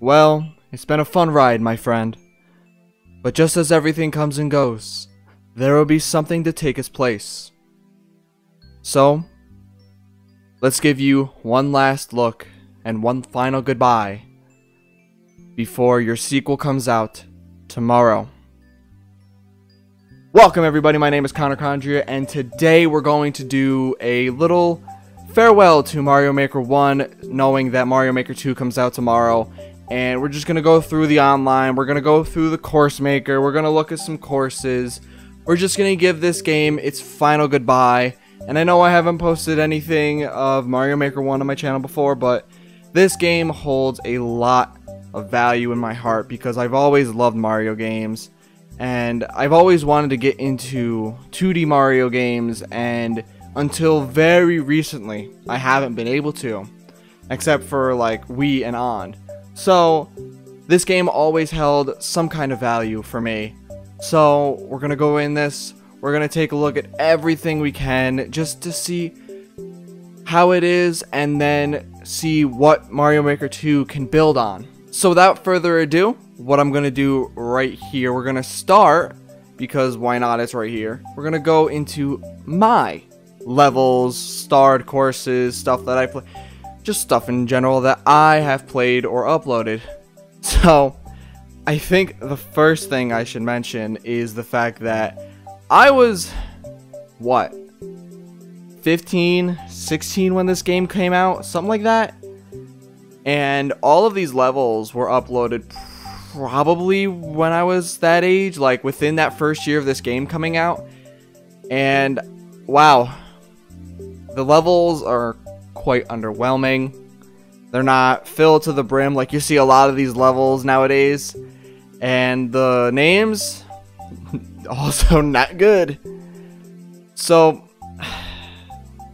Well, it's been a fun ride, my friend. But just as everything comes and goes, there will be something to take its place. So, let's give you one last look and one final goodbye before your sequel comes out tomorrow. Welcome everybody, my name is Connor Condria, and today we're going to do a little farewell to Mario Maker 1, knowing that Mario Maker 2 comes out tomorrow. And we're just going to go through the online, we're going to go through the course maker, we're going to look at some courses, we're just going to give this game its final goodbye. And I know I haven't posted anything of Mario Maker 1 on my channel before, but this game holds a lot of value in my heart because I've always loved Mario games. And I've always wanted to get into 2D Mario games, and until very recently, I haven't been able to, except for like Wii and on. So this game always held some kind of value for me. So we're going to go in this, we're going to take a look at everything we can just to see how it is and then see what Mario Maker 2 can build on. So without further ado, what I'm going to do right here, we're going to start, because why not, it's right here. We're going to go into my levels, starred courses, stuff that I play, just stuff in general that I have played or uploaded. So I think the first thing I should mention is the fact that I was, what, 15, 16 when this game came out, something like that. And all of these levels were uploaded probably when I was that age, like within that first year of this game coming out. And wow, the levels are quite underwhelming. They're not filled to the brim like you see a lot of these levels nowadays. And the names also not good. So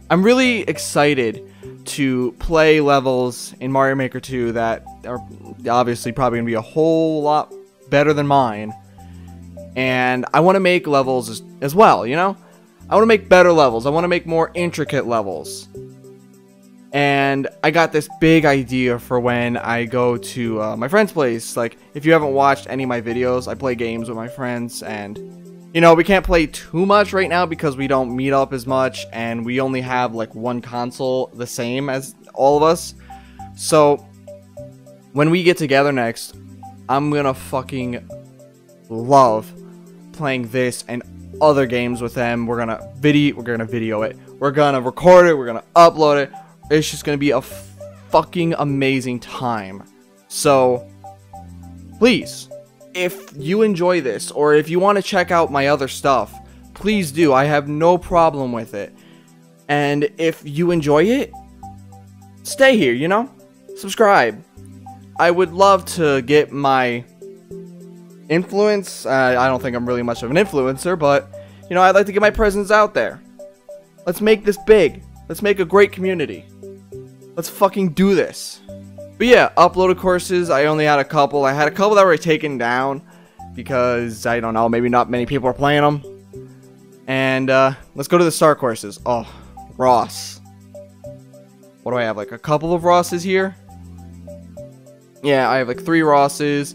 I'm really excited to play levels in Mario Maker 2 that are obviously probably going to be a whole lot better than mine. And I want to make levels as well, you know? I want to make better levels. I want to make more intricate levels. And I got this big idea for when I go to my friend's place. Like, if you haven't watched any of my videos, I play games with my friends. And, you know, we can't play too much right now because we don't meet up as much. And we only have, like, one console the same as all of us. So, when we get together next, I'm gonna fucking love playing this and other games with them. We're gonna video it. We're gonna record it. We're gonna upload it. It's just gonna be a fucking amazing time. So please, if you enjoy this, or if you want to check out my other stuff, please do. I have no problem with it. And if you enjoy it, stay here, you know? Subscribe. I would love to get my influence. I don't think I'm really much of an influencer, but, you know, I'd like to get my presence out there. Let's make this big. Let's make a great community. Let's fucking do this. But yeah, uploaded courses, I only had a couple. I had a couple that were taken down because, I don't know, maybe not many people are playing them. And let's go to the star courses. Oh, Ross. What do I have, like a couple of Rosses here? Yeah, I have like 3 Rosses.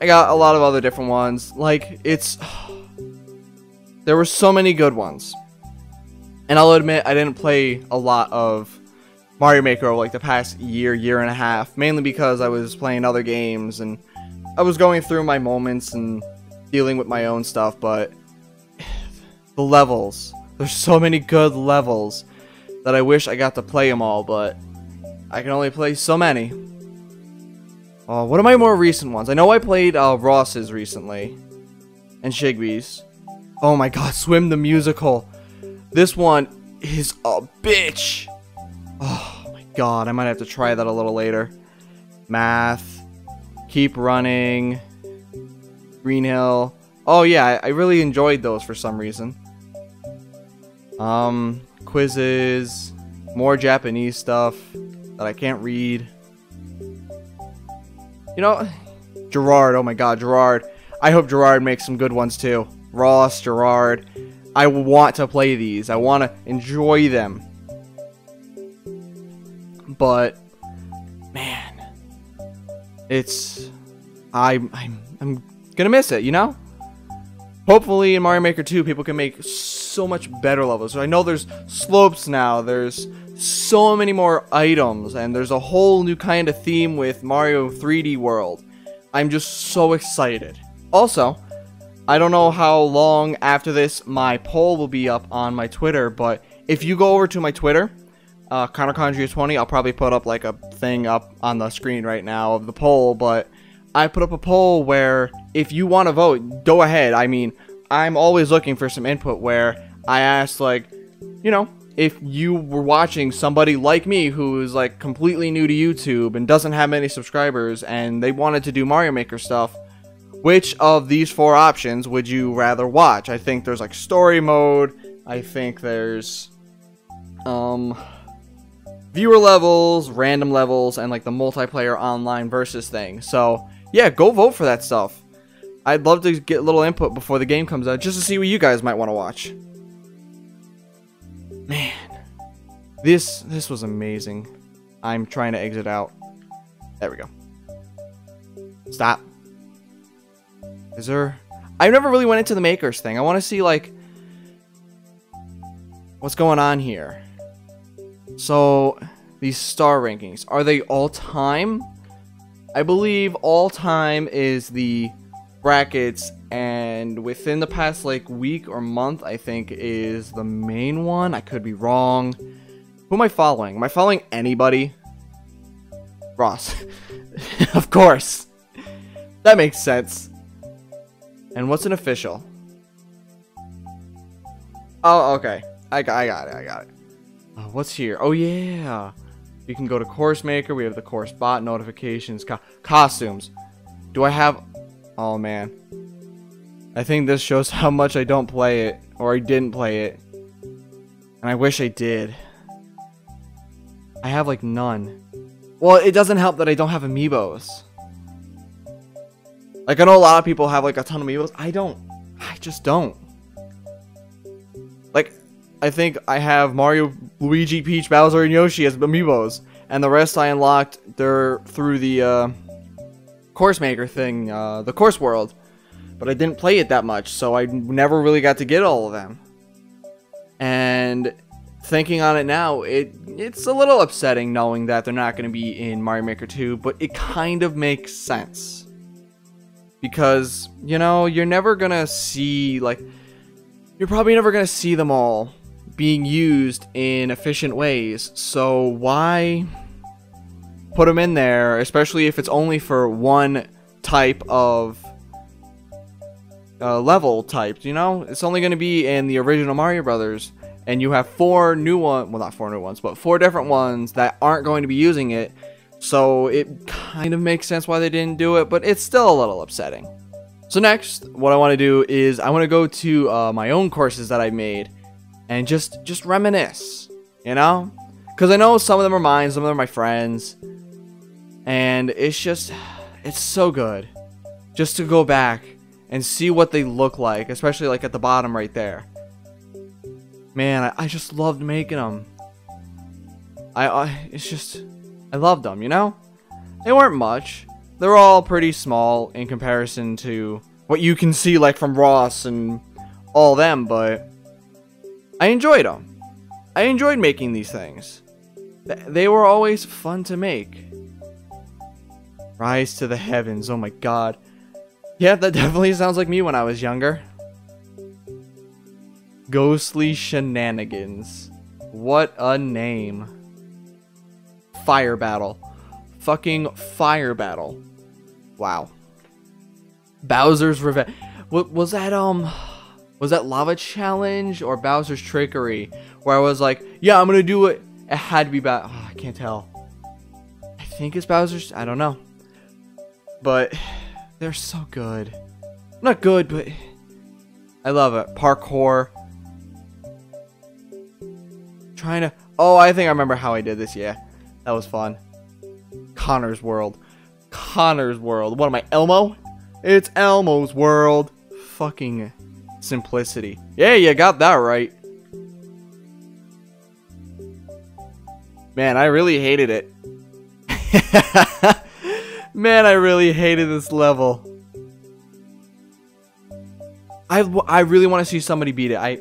I got a lot of other different ones. Like, it's... there were so many good ones. And I'll admit, I didn't play a lot of Mario Maker over like the past year, year and a half. Mainly because I was playing other games and I was going through my moments and dealing with my own stuff. But the levels. There's so many good levels that I wish I got to play them all. But I can only play so many. What are my more recent ones? I know I played Ross's recently. And Shigbee's. Oh my god, Swim the Musical. This one is a bitch. Oh my god, I might have to try that a little later. Math. Keep Running. Green Hill. Oh yeah, I really enjoyed those for some reason. Quizzes. More Japanese stuff that I can't read. You know, Gerard, oh my god, Gerard. I hope Gerard makes some good ones too. Ross, Gerard. I want to play these. I want to enjoy them. But, man. it's... I'm gonna miss it, you know? Hopefully in Mario Maker 2, people can make so much better levels. So I know there's slopes now, there's so many more items, and there's a whole new kind of theme with Mario 3D World. I'm just so excited. Also, I don't know how long after this my poll will be up on my Twitter, but if you go over to my Twitter, Connor Condria 20, I'll probably put up like a thing up on the screen right now of the poll, but I put up a poll where if you want to vote, go ahead. I mean, I'm always looking for some input, where I asked, like, you know, if you were watching somebody like me who is like completely new to YouTube and doesn't have many subscribers and they wanted to do Mario Maker stuff, which of these four options would you rather watch? I think there's like story mode, I think there's viewer levels, random levels, and like the multiplayer online versus thing. So yeah, go vote for that stuff. I'd love to get a little input before the game comes out just to see what you guys might want to watch. Man, this was amazing. I'm trying to exit out. There we go. Stop. Is there... I never really went into the makers thing. I want to see, like, what's going on here. So, these star rankings. Are they all time? I believe all time is the brackets, and within the past like week or month, I think, is the main one. I could be wrong. Who am I following? Am I following anybody? Ross. Of course. That makes sense. And what's an official? Oh, okay. I got it. What's here? Oh, yeah. You can go to Course Maker. We have the course bot, notifications, costumes. Do I have... Oh, man. I think this shows how much I don't play it. Or I didn't play it. And I wish I did. I have, like, none. Well, it doesn't help that I don't have amiibos. Like, I know a lot of people have, like, a ton of amiibos. I don't. I just don't. Like, I think I have Mario, Luigi, Peach, Bowser, and Yoshi as amiibos. And the rest I unlocked through the, Course Maker thing, the course world, but I didn't play it that much, so I never really got to get all of them. And thinking on it now, it's a little upsetting knowing that they're not going to be in Mario Maker 2, but it kind of makes sense, because, you know, you're never gonna see, like, you're probably never gonna see them all being used in efficient ways, so why put them in there, especially if it's only for one type of level type, you know? It's only going to be in the original Mario Brothers, and you have four new ones, well, not four new ones, but four different ones that aren't going to be using it, so it kind of makes sense why they didn't do it, but it's still a little upsetting. So next, what I want to do is I want to go to my own courses that I made and just reminisce, you know? Because I know some of them are mine, some of them are my friends. And it's just, it's so good just to go back and see what they look like, especially like at the bottom right there. Man, I just loved making them. It's just, I loved them, you know? They weren't much. They're all pretty small in comparison to what you can see like from Ross and all them, but I enjoyed them. I enjoyed making these things. They were always fun to make. Rise to the heavens, oh my god. Yeah, that definitely sounds like me when I was younger. Ghostly Shenanigans. What a name. Fire Battle. Fucking Fire Battle. Wow. Bowser's Revenge. What was that, was that Lava Challenge or Bowser's Trickery? Where I was like, yeah, I'm gonna do it. It had to be Bowser. Oh, I can't tell. I think it's Bowser's. I don't know. But they're so good. Not good, but I love it. Parkour. Trying to... Oh, I think I remember how I did this. Yeah, that was fun. Connor's World. Connor's World. What am I, Elmo? It's Elmo's World. Fucking simplicity. Yeah, you got that right. Man, I really hated it. Man, I really hated this level. I really want to see somebody beat it. I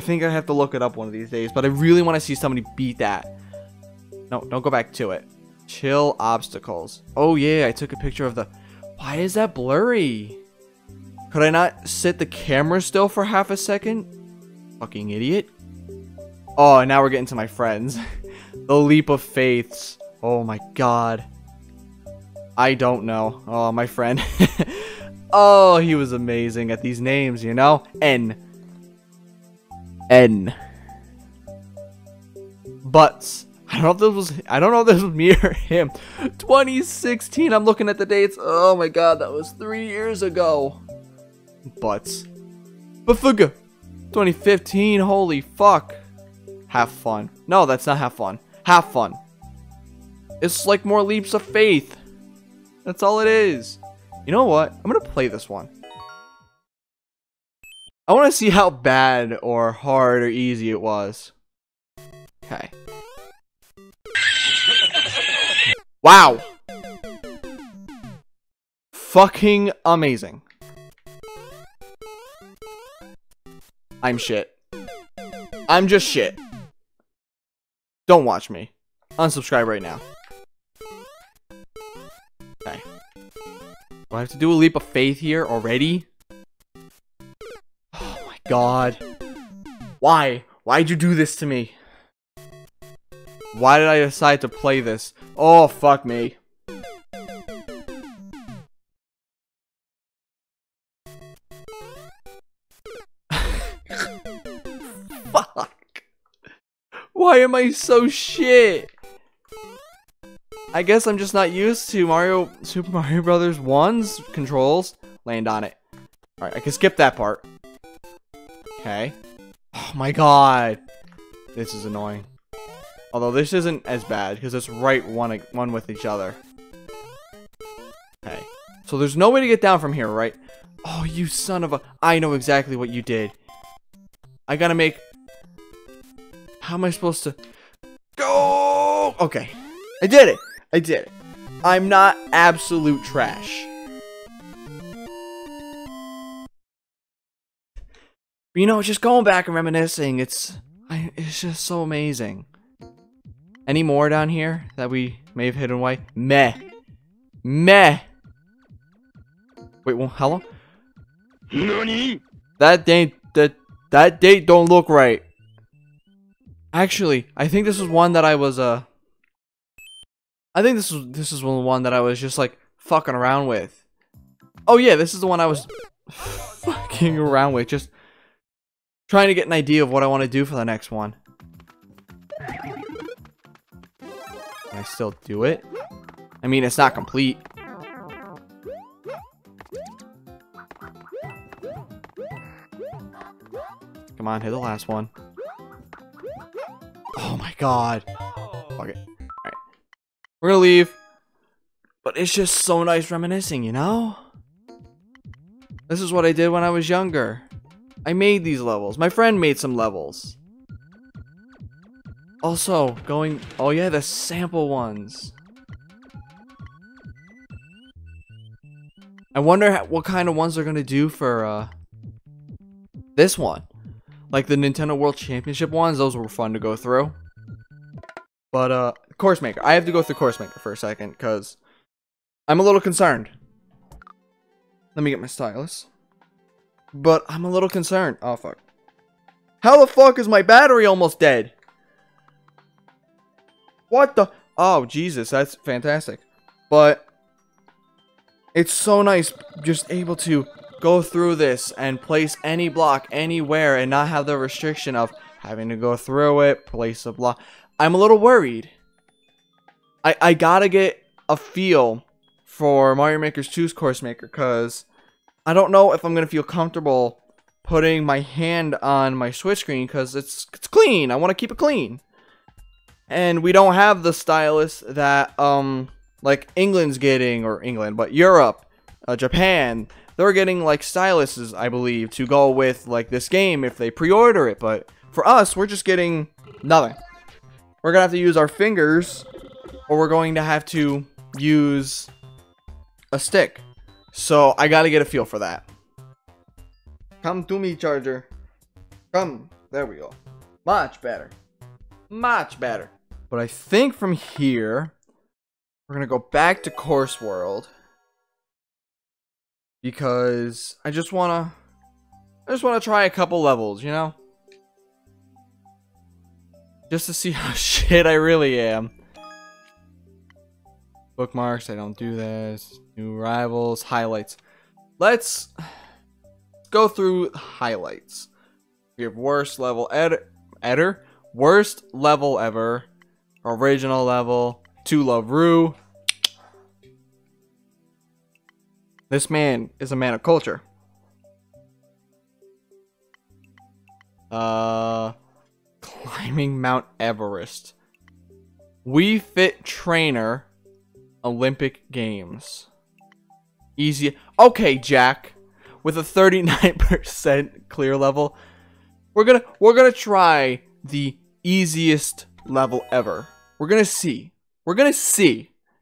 think I have to look it up one of these days, but I really want to see somebody beat that. No, don't go back to it. Chill obstacles. Oh yeah, I took a picture of the... Why is that blurry? Could I not sit the camera still for half a second? Fucking idiot. Oh, and now we're getting to my friends. The leap of faiths. Oh my god. I don't know. Oh, my friend. Oh, he was amazing at these names, you know? N. Butts. I don't know if this was me or him. 2016. I'm looking at the dates. Oh my god, that was 3 years ago. Butts. Bafuga. 2015. Holy fuck. Have fun. No, that's not have fun. Have fun. It's like more leaps of faith. That's all it is. You know what? I'm gonna play this one. I want to see how bad or hard or easy it was. Okay. Wow. Fucking amazing. I'm shit. I'm just shit. Don't watch me. Unsubscribe right now. Okay. Do I have to do a leap of faith here already? Oh my god. Why? Why'd you do this to me? Why did I decide to play this? Oh, fuck me. Fuck. Why am I so shit? I guess I'm just not used to Super Mario Brothers 1's controls. Land on it. Alright, I can skip that part. Okay. Oh my god. This is annoying. Although this isn't as bad, because it's right one with each other. Okay. So there's no way to get down from here, right? Oh, you son of a... I know exactly what you did. I gotta make... How am I supposed to... Go! Okay. I did it! I did it. I'm not absolute trash. But you know, just going back and reminiscing, it's just so amazing. Any more down here that we may have hidden away? Meh. Meh. Wait, well, hello? Nani? That date don't look right. Actually, I think this is one that I was I think this is one that I was just like fucking around with. Oh yeah, this is the one I was fucking around with, just trying to get an idea of what I want to do for the next one. I still do it. I mean, it's not complete. Come on, hit the last one. Oh my god. Fuck it. Alright. We're gonna leave. But it's just so nice reminiscing, you know? This is what I did when I was younger. I made these levels. My friend made some levels. Also, going... Oh yeah, the sample ones. I wonder what kind of ones they're going to do for this one. Like the Nintendo World Championship ones, those were fun to go through. But, Course Maker. I have to go through Course Maker for a second, because I'm a little concerned. Let me get my stylus. But I'm a little concerned. Oh, fuck. How the fuck is my battery almost dead? What the? Oh, Jesus, that's fantastic. But it's so nice just able to go through this and place any block anywhere and not have the restriction of having to go through it, place a block. I'm a little worried. I gotta get a feel for Mario Maker 2's Course Maker, because I don't know if I'm going to feel comfortable putting my hand on my Switch screen, because it's clean. I want to keep it clean. And we don't have the stylus that, like England's getting, or England, but Europe, Japan, they're getting like styluses, I believe, to go with like this game if they pre-order it. But for us, we're just getting nothing. We're gonna have to use our fingers, or we're going to have to use a stick. So I gotta get a feel for that. Come to me, charger. Come. There we go. Much better. Much better. But I think from here, we're gonna go back to Course World. Because I just wanna try a couple levels, you know? Just to see how shit I really am. Bookmarks, I don't do this. New rivals, highlights. Let's go through highlights. We have worst level editor, worst level ever, original level, To Love Ru. This man is a man of culture. Climbing Mount Everest. Wii Fit Trainer. Olympic Games. Easy. Okay, Jack. With a 39% clear level, we're gonna try the easiest level ever. We're gonna see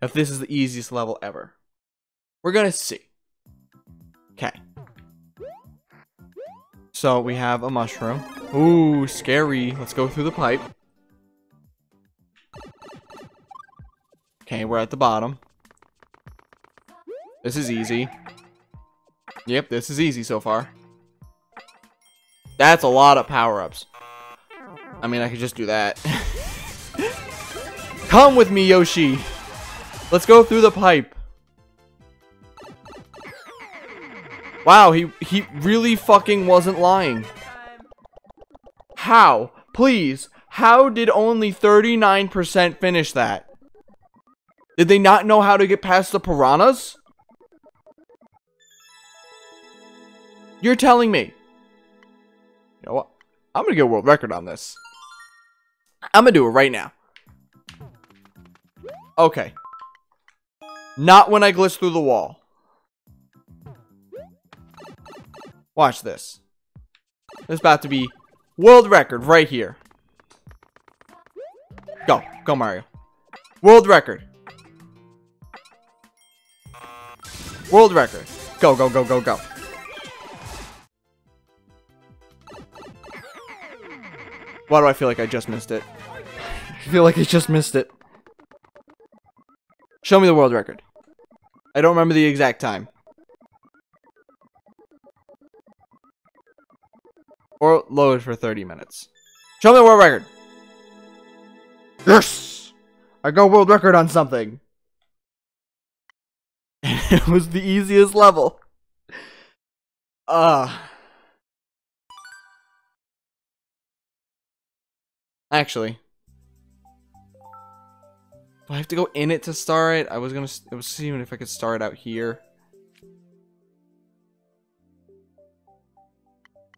if this is the easiest level ever. We're gonna see. Okay. So we have a mushroom. Ooh, scary. Let's go through the pipe. Okay, we're at the bottom. This is easy. Yep, this is easy so far. That's a lot of power-ups. I mean, I could just do that. Come with me, Yoshi. Let's go through the pipe. Wow, he really fucking wasn't lying. How? Please, how did only 39% finish that? Did they not know how to get past the piranhas? You're telling me. You know what? I'm gonna get a world record on this. I'm gonna do it right now. Okay. Not when I glitch through the wall. Watch this. There's about to be world record right here. Go. Go, Mario. World record. World record. Go, go, go, go, go. Why do I feel like I just missed it? I feel like I just missed it. Show me the world record. I don't remember the exact time. Or load for 30 minutes. Show me the world record. Yes! I got world record on something. It was the easiest level. Actually, do I have to go in it to start it? I was seeing if I could start out here.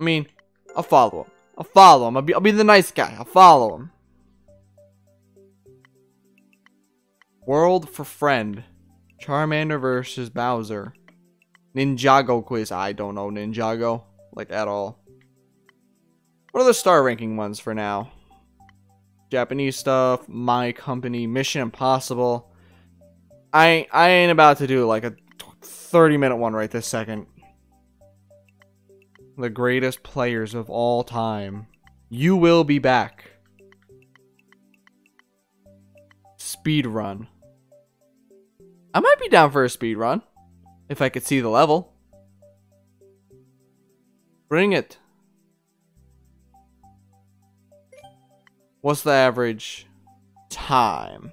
I mean, I'll follow him. I'll follow him. I'll be the nice guy. I'll follow him. World for friend. Charmander versus Bowser. Ninjago quiz. I don't know Ninjago. Like, at all. What are the star ranking ones for now? Japanese stuff. My Company. Mission Impossible. I ain't about to do, like, a 30-minute one right this second. The greatest players of all time. You will be back. Speed run. I might be down for a speed run if I could see the level. Bring it. What's the average time?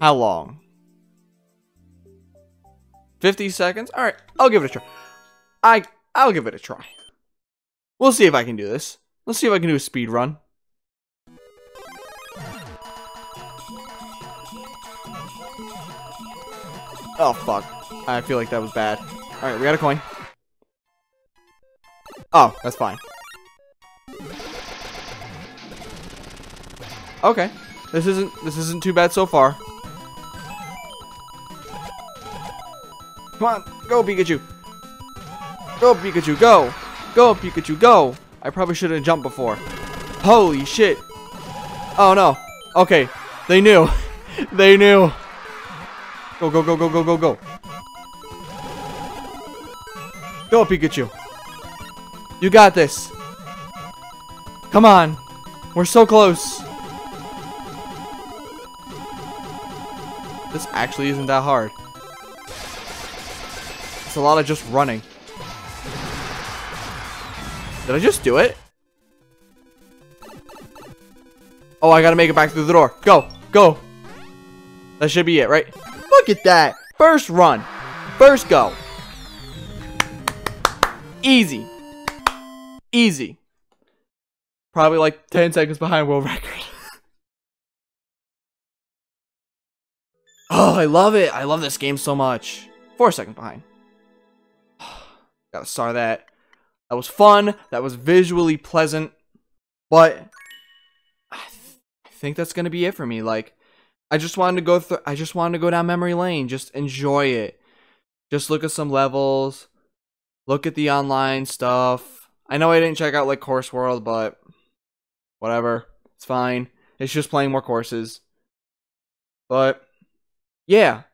How long? 50 seconds? All right, I'll give it a try. I'll give it a try. We'll see if I can do this. Let's see if I can do a speed run. Oh, fuck. I feel like that was bad. Alright, we got a coin. Oh, that's fine. Okay. This isn't too bad so far. Come on. Go, Pikachu. Go, Pikachu, go. Go, Pikachu, go. I probably should have jumped before. Holy shit. Oh, no. Okay. They knew. They knew. Go, go, go, go, go, go, go. Go, Pikachu. You got this. Come on. We're so close. This actually isn't that hard. It's a lot of just running. Did I just do it? Oh, I gotta make it back through the door. Go. Go. That should be it, right? Look at that. First run. First go. Easy. Easy. Probably like 10 seconds behind world record. Oh, I love it. I love this game so much. 4 seconds behind. Gotta star that. That was fun. That was visually pleasant. But I think that's gonna be it for me. Like, I just wanted to go down memory lane. Just enjoy it. Just look at some levels. Look at the online stuff. I know I didn't check out like Course World, but whatever. It's fine. It's just playing more courses. But yeah,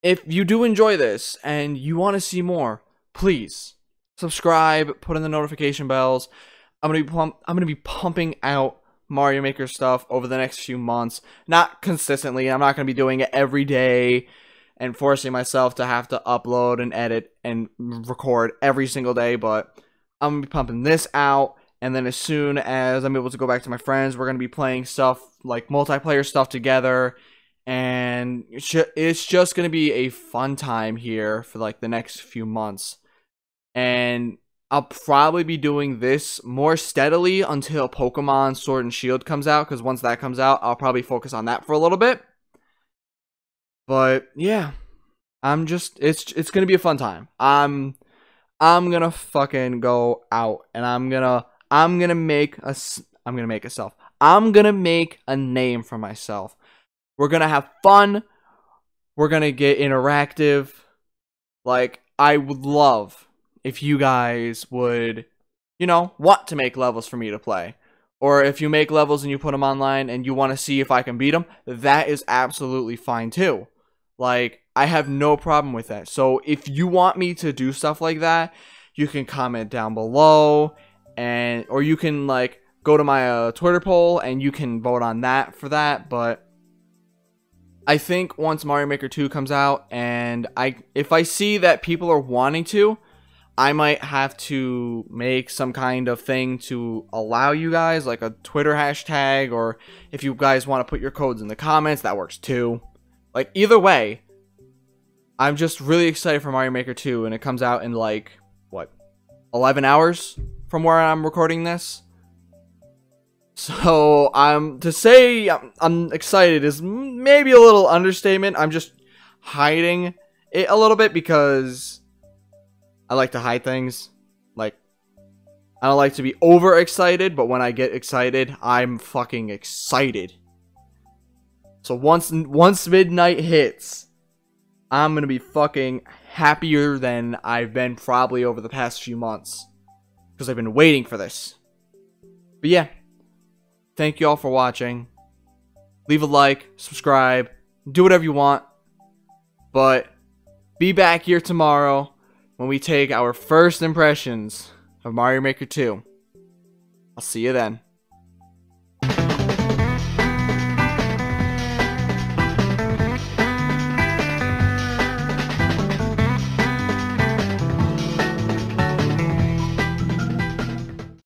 if you do enjoy this and you want to see more, please subscribe, put in the notification bells. I'm going to be pumping out Mario Maker stuff over the next few months. Not consistently. I'm not going to be doing it every day and forcing myself to have to upload and edit and record every single day, but I'm going to be pumping this out, and then as soon as I'm able to go back to my friends, we're going to be playing stuff like multiplayer stuff together, and it's just going to be a fun time here for like the next few months. And I'll probably be doing this more steadily until Pokemon Sword and Shield comes out, because once that comes out, I'll probably focus on that for a little bit. But yeah, it's going to be a fun time. I'm going to fucking go out, and I'm going to make a name for myself. We're going to have fun. We're going to get interactive. Like, I would love if you guys would, you know, want to make levels for me to play. Or if you make levels and you put them online and you want to see if I can beat them, that is absolutely fine too. Like, I have no problem with that. So if you want me to do stuff like that, you can comment down below, and or you can like go to my Twitter poll and you can vote on that for that. But I think once Mario Maker 2 comes out, and if I see that people are wanting to, I might have to make some kind of thing to allow you guys, like a Twitter hashtag, or if you guys want to put your codes in the comments, that works too. Like, either way, I'm just really excited for Mario Maker 2, and it comes out in like, what, 11 hours from where I'm recording this? So, to say I'm excited is maybe a little understatement. I'm just hiding it a little bit because I like to hide things. Like, I don't like to be overexcited, but when I get excited, I'm fucking excited. So once midnight hits, I'm gonna be fucking happier than I've been probably over the past few months, because I've been waiting for this. But yeah, thank you all for watching. Leave a like, subscribe, do whatever you want. But be back here tomorrow when we take our first impressions of Mario Maker 2. I'll see you then.